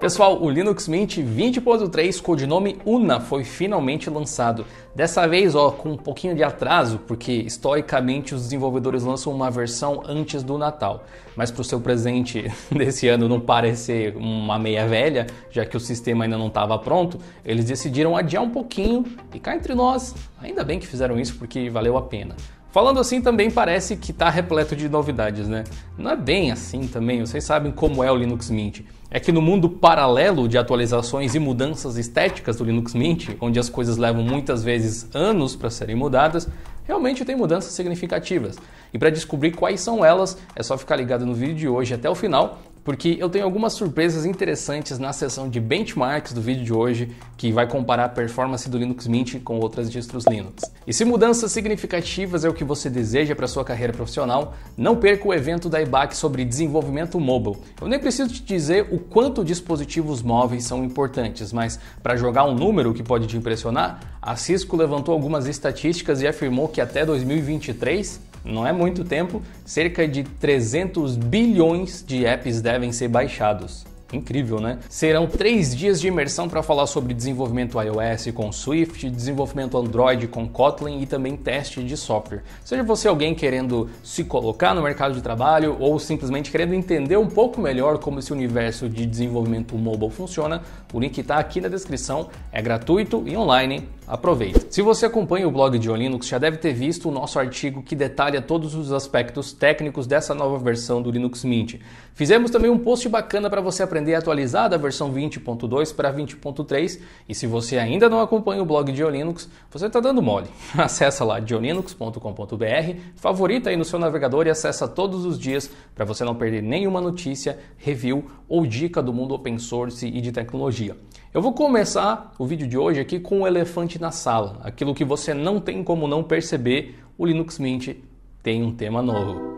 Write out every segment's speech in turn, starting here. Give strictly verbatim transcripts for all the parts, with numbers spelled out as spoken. Pessoal, o Linux Mint vinte ponto três, codinome Una, foi finalmente lançado. Dessa vez, ó, com um pouquinho de atraso, porque historicamente os desenvolvedores lançam uma versão antes do Natal. Mas para o seu presente desse ano não parecer uma meia velha, já que o sistema ainda não estava pronto, eles decidiram adiar um pouquinho e cá entre nós, ainda bem que fizeram isso porque valeu a pena. Falando assim também parece que está repleto de novidades, né? Não é bem assim também, vocês sabem como é o Linux Mint. É que no mundo paralelo de atualizações e mudanças estéticas do Linux Mint, onde as coisas levam muitas vezes anos para serem mudadas, realmente tem mudanças significativas. E para descobrir quais são elas, é só ficar ligado no vídeo de hoje até o final, porque eu tenho algumas surpresas interessantes na seção de benchmarks do vídeo de hoje, que vai comparar a performance do Linux Mint com outras distros Linux. E se mudanças significativas é o que você deseja para sua carreira profissional, não perca o evento da E B A C sobre desenvolvimento mobile. Eu nem preciso te dizer o quanto dispositivos móveis são importantes, mas para jogar um número que pode te impressionar, a Cisco levantou algumas estatísticas e afirmou que até dois mil e vinte e três, não é muito tempo, cerca de trezentos bilhões de apps devem ser baixados. Incrível, né? Serão três dias de imersão para falar sobre desenvolvimento iOS com Swift, desenvolvimento Android com Kotlin e também teste de software. Seja você alguém querendo se colocar no mercado de trabalho ou simplesmente querendo entender um pouco melhor como esse universo de desenvolvimento mobile funciona, o link está aqui na descrição, é gratuito e online. Aproveita. Se você acompanha o blog Diolinux, já deve ter visto o nosso artigo que detalha todos os aspectos técnicos dessa nova versão do Linux Mint. Fizemos também um post bacana para você aprender a atualizar da versão vinte ponto dois para vinte ponto três, e se você ainda não acompanha o blog Diolinux, você está dando mole. Acessa lá diolinux ponto com ponto br, favorita aí no seu navegador e acessa todos os dias para você não perder nenhuma notícia, review ou dica do mundo open source e de tecnologia. Eu vou começar o vídeo de hoje aqui com o elefante na sala, aquilo que você não tem como não perceber, o Linux Mint tem um tema novo.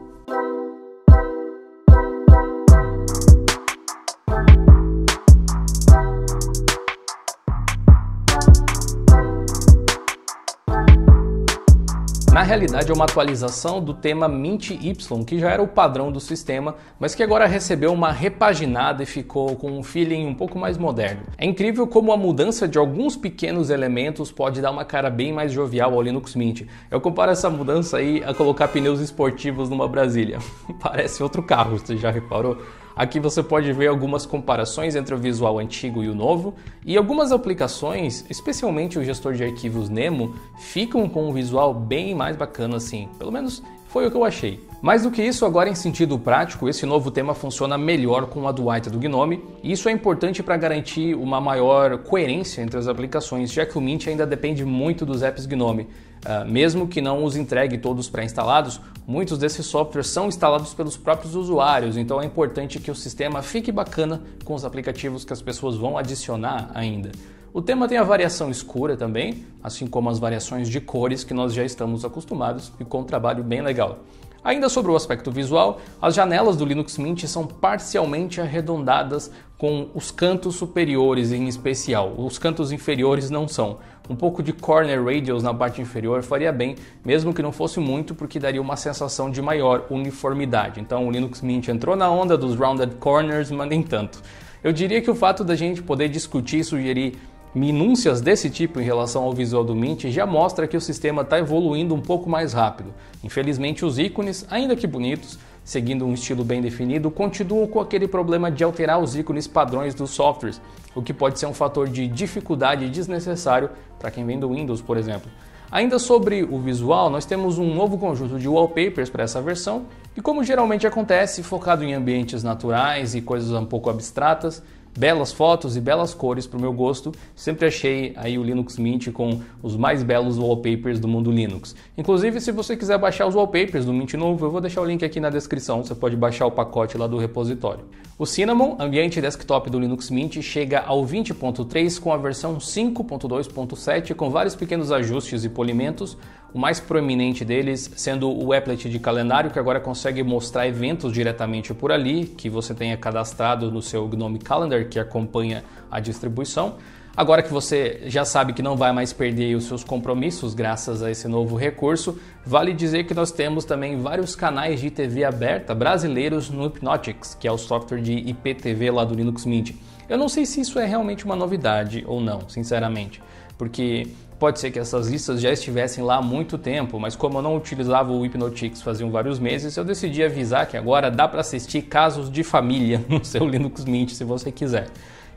Na realidade é uma atualização do tema Mint Y, que já era o padrão do sistema, mas que agora recebeu uma repaginada e ficou com um feeling um pouco mais moderno. É incrível como a mudança de alguns pequenos elementos pode dar uma cara bem mais jovial ao Linux Mint. Eu comparo essa mudança aí a colocar pneus esportivos numa Brasília. Parece outro carro, você já reparou? Aqui você pode ver algumas comparações entre o visual antigo e o novo, e algumas aplicações, especialmente o gestor de arquivos Nemo, ficam com um visual bem mais bacana assim, pelo menos foi o que eu achei. Mais do que isso, agora em sentido prático, esse novo tema funciona melhor com a Adwaita do GNOME, e isso é importante para garantir uma maior coerência entre as aplicações, já que o Mint ainda depende muito dos apps GNOME. Uh, mesmo que não os entregue todos pré-instalados, muitos desses softwares são instalados pelos próprios usuários, então é importante que o sistema fique bacana com os aplicativos que as pessoas vão adicionar ainda. O tema tem a variação escura também, assim como as variações de cores que nós já estamos acostumados e com um trabalho bem legal. Ainda sobre o aspecto visual, as janelas do Linux Mint são parcialmente arredondadas com os cantos superiores em especial, os cantos inferiores não são. Um pouco de corner radius na parte inferior faria bem, mesmo que não fosse muito, porque daria uma sensação de maior uniformidade. Então o Linux Mint entrou na onda dos rounded corners, mas nem tanto. Eu diria que o fato da gente poder discutir e sugerir minúcias desse tipo em relação ao visual do Mint já mostra que o sistema está evoluindo um pouco mais rápido. Infelizmente os ícones, ainda que bonitos, seguindo um estilo bem definido, continuam com aquele problema de alterar os ícones padrões dos softwares, o que pode ser um fator de dificuldade desnecessário para quem vem do Windows, por exemplo. Ainda sobre o visual, nós temos um novo conjunto de wallpapers para essa versão e, como geralmente acontece, focado em ambientes naturais e coisas um pouco abstratas, belas fotos e belas cores para o meu gosto, sempre achei aí o Linux Mint com os mais belos wallpapers do mundo Linux. Inclusive, se você quiser baixar os wallpapers do Mint novo, eu vou deixar o link aqui na descrição, você pode baixar o pacote lá do repositório. O Cinnamon, ambiente desktop do Linux Mint, chega ao vinte ponto três com a versão cinco ponto dois ponto sete, com vários pequenos ajustes e polimentos, o mais proeminente deles sendo o applet de calendário, que agora consegue mostrar eventos diretamente por ali, que você tenha cadastrado no seu GNOME calendar, que acompanha a distribuição. Agora que você já sabe que não vai mais perder os seus compromissos graças a esse novo recurso, vale dizer que nós temos também vários canais de T V aberta brasileiros no Hypnotix, que é o software de I P T V lá do Linux Mint. Eu não sei se isso é realmente uma novidade ou não, sinceramente, porque pode ser que essas listas já estivessem lá há muito tempo, mas como eu não utilizava o Hypnotix faziam vários meses, eu decidi avisar que agora dá para assistir casos de família no seu Linux Mint se você quiser.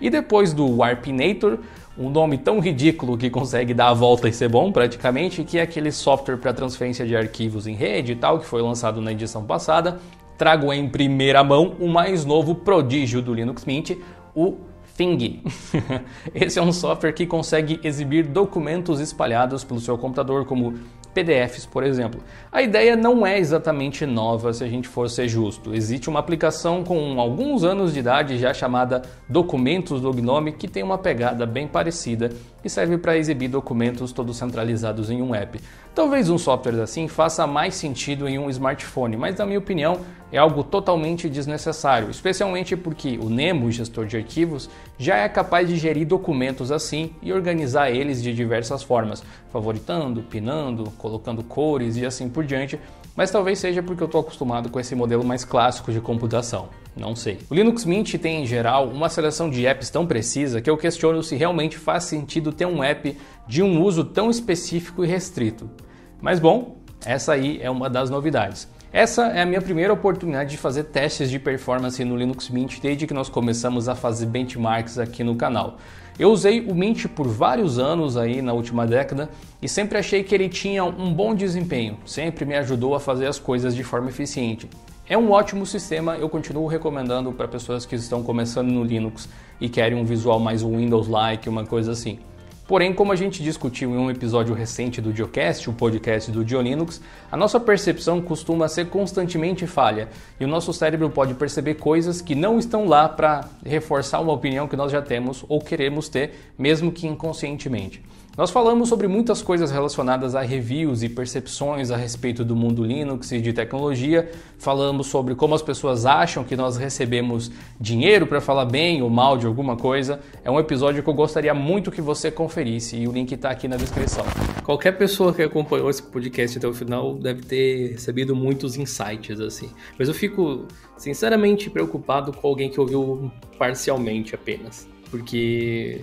E depois do Warpinator, um nome tão ridículo que consegue dar a volta e ser bom praticamente, que é aquele software para transferência de arquivos em rede e tal, que foi lançado na edição passada, trago em primeira mão o mais novo prodígio do Linux Mint, o Thingy. Esse é um software que consegue exibir documentos espalhados pelo seu computador, como P D Fs, por exemplo. A ideia não é exatamente nova, se a gente for ser justo. Existe uma aplicação com alguns anos de idade já chamada Documentos do GNOME, que tem uma pegada bem parecida e serve para exibir documentos todos centralizados em um app. Talvez um software assim faça mais sentido em um smartphone, mas na minha opinião é algo totalmente desnecessário, especialmente porque o Nemo, o gestor de arquivos, já é capaz de gerir documentos assim e organizar eles de diversas formas, favoritando, pinando, colocando cores e assim por diante, mas talvez seja porque eu estou acostumado com esse modelo mais clássico de computação, não sei. O Linux Mint tem, em geral, uma seleção de apps tão precisa que eu questiono se realmente faz sentido ter um app de um uso tão específico e restrito. Mas bom, essa aí é uma das novidades. Essa é a minha primeira oportunidade de fazer testes de performance no Linux Mint desde que nós começamos a fazer benchmarks aqui no canal. Eu usei o Mint por vários anos aí na última década e sempre achei que ele tinha um bom desempenho, sempre me ajudou a fazer as coisas de forma eficiente. É um ótimo sistema, eu continuo recomendando para pessoas que estão começando no Linux e querem um visual mais Windows-like, uma coisa assim. Porém, como a gente discutiu em um episódio recente do DioCast, o podcast do Diolinux, a nossa percepção costuma ser constantemente falha e o nosso cérebro pode perceber coisas que não estão lá para reforçar uma opinião que nós já temos ou queremos ter, mesmo que inconscientemente. Nós falamos sobre muitas coisas relacionadas a reviews e percepções a respeito do mundo Linux e de tecnologia, falamos sobre como as pessoas acham que nós recebemos dinheiro para falar bem ou mal de alguma coisa. É um episódio que eu gostaria muito que você conferisse e o link está aqui na descrição. Qualquer pessoa que acompanhou esse podcast até o final deve ter recebido muitos insights, assim. Mas eu fico sinceramente preocupado com alguém que ouviu parcialmente apenas, porque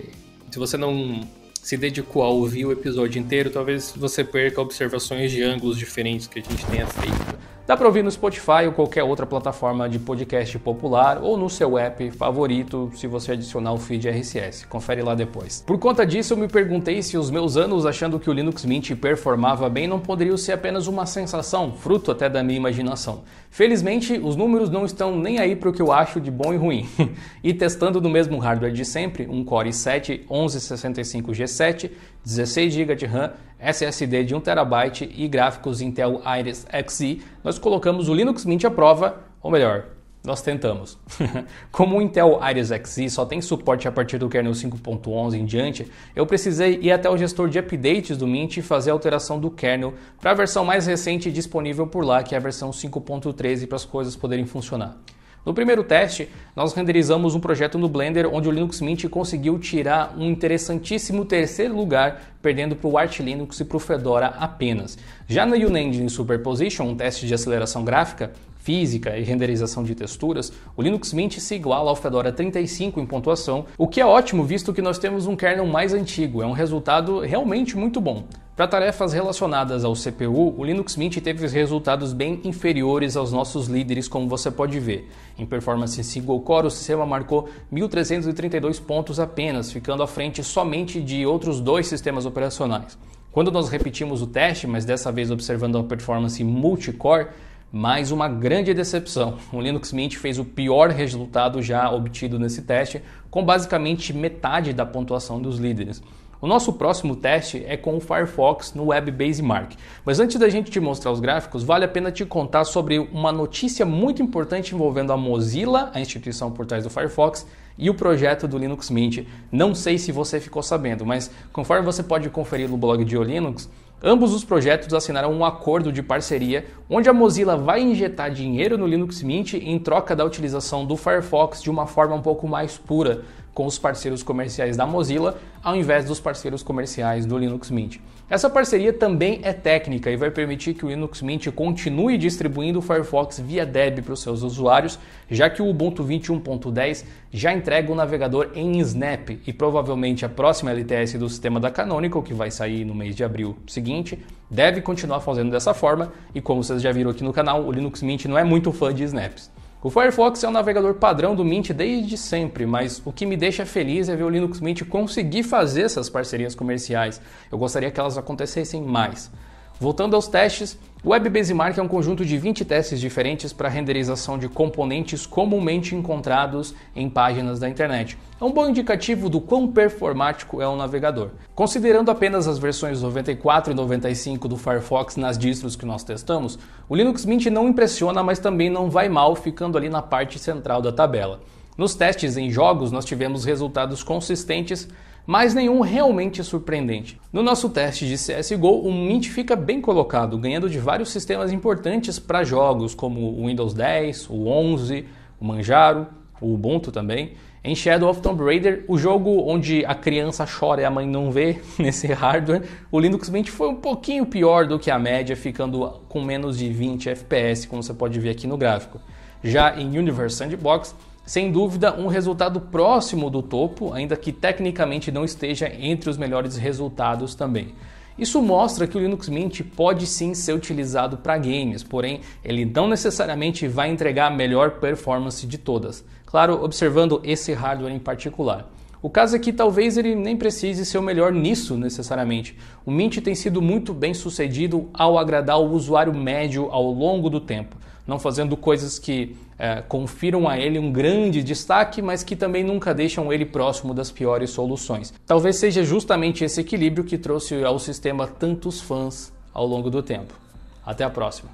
se você não se dedicou a ouvir o episódio inteiro, talvez você perca observações de ângulos diferentes que a gente tenha feito. Dá para ouvir no Spotify ou qualquer outra plataforma de podcast popular ou no seu app favorito se você adicionar o feed R S S. Confere lá depois. Por conta disso, eu me perguntei se os meus anos achando que o Linux Mint performava bem não poderiam ser apenas uma sensação, fruto até da minha imaginação. Felizmente, os números não estão nem aí para o que eu acho de bom e ruim. E testando no mesmo hardware de sempre, um Core i sete onze sessenta e cinco G sete, dezesseis gigas de RAM, S S D de um terabyte e gráficos Intel Iris Xe, nós colocamos o Linux Mint à prova, ou melhor, nós tentamos. Como o Intel Iris Xe só tem suporte a partir do kernel cinco ponto onze em diante, eu precisei ir até o gestor de updates do Mint e fazer a alteração do kernel para a versão mais recente disponível por lá, que é a versão cinco ponto treze, para as coisas poderem funcionar. No primeiro teste, nós renderizamos um projeto no Blender onde o Linux Mint conseguiu tirar um interessantíssimo terceiro lugar, perdendo para o Arch Linux e para o Fedora apenas. Já na Unengine Superposition, um teste de aceleração gráfica, física e renderização de texturas, o Linux Mint se iguala ao Fedora trinta e cinco em pontuação, o que é ótimo visto que nós temos um kernel mais antigo, é um resultado realmente muito bom. Para tarefas relacionadas ao C P U, o Linux Mint teve resultados bem inferiores aos nossos líderes, como você pode ver. Em performance single core, o sistema marcou mil trezentos e trinta e dois pontos apenas, ficando à frente somente de outros dois sistemas operacionais. Quando nós repetimos o teste, mas dessa vez observando a performance multicore, mais uma grande decepção. O Linux Mint fez o pior resultado já obtido nesse teste, com basicamente metade da pontuação dos líderes. O nosso próximo teste é com o Firefox no Web Basemark. Mas antes da gente te mostrar os gráficos, vale a pena te contar sobre uma notícia muito importante envolvendo a Mozilla, a instituição por trás do Firefox, e o projeto do Linux Mint. Não sei se você ficou sabendo, mas conforme você pode conferir no blog Diolinux, ambos os projetos assinaram um acordo de parceria onde a Mozilla vai injetar dinheiro no Linux Mint em troca da utilização do Firefox de uma forma um pouco mais pura, com os parceiros comerciais da Mozilla, ao invés dos parceiros comerciais do Linux Mint. Essa parceria também é técnica e vai permitir que o Linux Mint continue distribuindo o Firefox via Deb para os seus usuários, já que o Ubuntu vinte e um ponto dez já entrega o navegador em Snap e provavelmente a próxima L T S do sistema da Canonical, que vai sair no mês de abril seguinte, deve continuar fazendo dessa forma e, como vocês já viram aqui no canal, o Linux Mint não é muito fã de Snaps. O Firefox é o navegador padrão do Mint desde sempre, mas o que me deixa feliz é ver o Linux Mint conseguir fazer essas parcerias comerciais. Eu gostaria que elas acontecessem mais. Voltando aos testes, o Web Basemark é um conjunto de vinte testes diferentes para renderização de componentes comumente encontrados em páginas da internet. É um bom indicativo do quão performático é o navegador. Considerando apenas as versões noventa e quatro e noventa e cinco do Firefox nas distros que nós testamos, o Linux Mint não impressiona, mas também não vai mal, ficando ali na parte central da tabela. Nos testes em jogos, nós tivemos resultados consistentes, mas nenhum realmente surpreendente. No nosso teste de C S G O, o Mint fica bem colocado, ganhando de vários sistemas importantes para jogos, como o Windows dez, o onze, o Manjaro, o Ubuntu também. Em Shadow of Tomb Raider, o jogo onde a criança chora e a mãe não vê, nesse hardware, o Linux Mint foi um pouquinho pior do que a média, ficando com menos de vinte F P S, como você pode ver aqui no gráfico. Já em Universe Sandbox, sem dúvida, um resultado próximo do topo, ainda que tecnicamente não esteja entre os melhores resultados também. Isso mostra que o Linux Mint pode sim ser utilizado para games, porém ele não necessariamente vai entregar a melhor performance de todas. Claro, observando esse hardware em particular. O caso é que talvez ele nem precise ser o melhor nisso necessariamente. O Mint tem sido muito bem sucedido ao agradar o usuário médio ao longo do tempo, não fazendo coisas que é, confiram a ele um grande destaque, mas que também nunca deixam ele próximo das piores soluções. Talvez seja justamente esse equilíbrio que trouxe ao sistema tantos fãs ao longo do tempo. Até a próxima!